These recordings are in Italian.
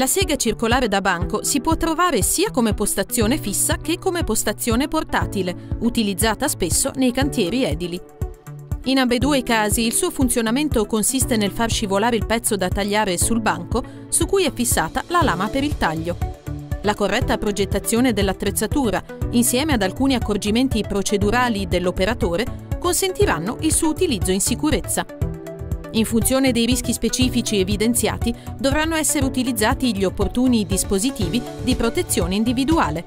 La sega circolare da banco si può trovare sia come postazione fissa che come postazione portatile, utilizzata spesso nei cantieri edili. In ambedue i casi il suo funzionamento consiste nel far scivolare il pezzo da tagliare sul banco su cui è fissata la lama per il taglio. La corretta progettazione dell'attrezzatura, insieme ad alcuni accorgimenti procedurali dell'operatore, consentiranno il suo utilizzo in sicurezza. In funzione dei rischi specifici evidenziati, dovranno essere utilizzati gli opportuni dispositivi di protezione individuale.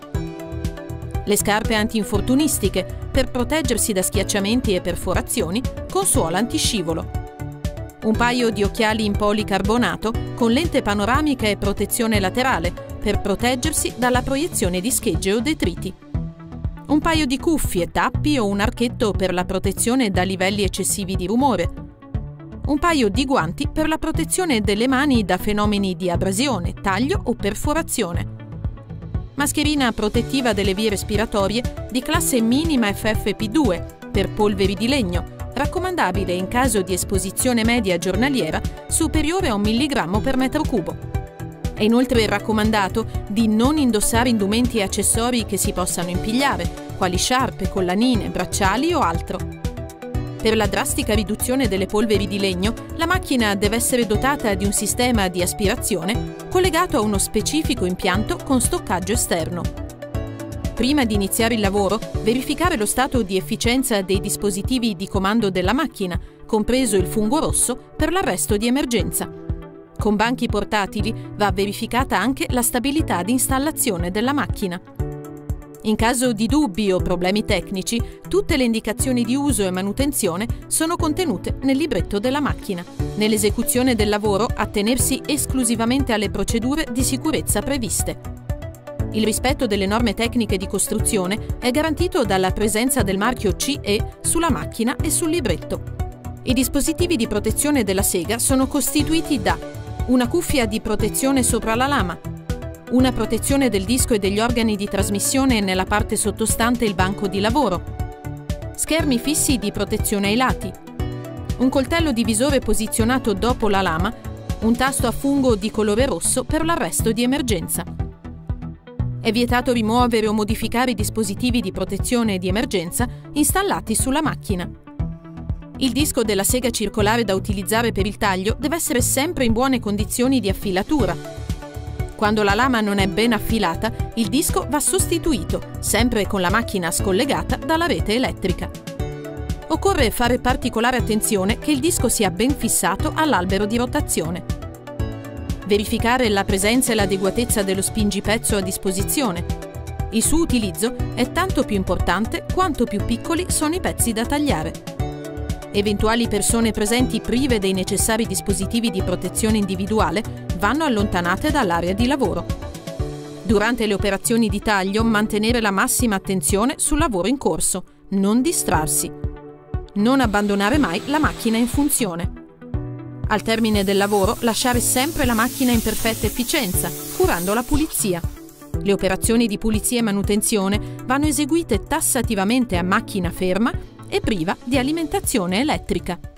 Le scarpe antinfortunistiche, per proteggersi da schiacciamenti e perforazioni, con suola antiscivolo. Un paio di occhiali in policarbonato con lente panoramica e protezione laterale, per proteggersi dalla proiezione di schegge o detriti. Un paio di cuffie, tappi o un archetto per la protezione da livelli eccessivi di rumore. Un paio di guanti per la protezione delle mani da fenomeni di abrasione, taglio o perforazione. Mascherina protettiva delle vie respiratorie di classe minima FFP2 per polveri di legno, raccomandabile in caso di esposizione media giornaliera superiore a 1 mg per metro cubo. È inoltre raccomandato di non indossare indumenti e accessori che si possano impigliare, quali sciarpe, collanine, bracciali o altro. Per la drastica riduzione delle polveri di legno, la macchina deve essere dotata di un sistema di aspirazione collegato a uno specifico impianto con stoccaggio esterno. Prima di iniziare il lavoro, verificare lo stato di efficienza dei dispositivi di comando della macchina, compreso il fungo rosso, per l'arresto di emergenza. Con banchi portatili va verificata anche la stabilità di installazione della macchina. In caso di dubbi o problemi tecnici, tutte le indicazioni di uso e manutenzione sono contenute nel libretto della macchina. Nell'esecuzione del lavoro, attenersi esclusivamente alle procedure di sicurezza previste. Il rispetto delle norme tecniche di costruzione è garantito dalla presenza del marchio CE sulla macchina e sul libretto. I dispositivi di protezione della sega sono costituiti da una cuffia di protezione sopra la lama, una protezione del disco e degli organi di trasmissione nella parte sottostante il banco di lavoro, schermi fissi di protezione ai lati, un coltello divisore posizionato dopo la lama, un tasto a fungo di colore rosso per l'arresto di emergenza. È vietato rimuovere o modificare i dispositivi di protezione di emergenza installati sulla macchina. Il disco della sega circolare da utilizzare per il taglio deve essere sempre in buone condizioni di affilatura. Quando la lama non è ben affilata, il disco va sostituito, sempre con la macchina scollegata dalla rete elettrica. Occorre fare particolare attenzione che il disco sia ben fissato all'albero di rotazione. Verificare la presenza e l'adeguatezza dello spingipezzo a disposizione. Il suo utilizzo è tanto più importante quanto più piccoli sono i pezzi da tagliare. Eventuali persone presenti prive dei necessari dispositivi di protezione individuale vanno allontanate dall'area di lavoro. Durante le operazioni di taglio, mantenere la massima attenzione sul lavoro in corso, non distrarsi. Non abbandonare mai la macchina in funzione. Al termine del lavoro, lasciare sempre la macchina in perfetta efficienza, curando la pulizia. Le operazioni di pulizia e manutenzione vanno eseguite tassativamente a macchina ferma e priva di alimentazione elettrica.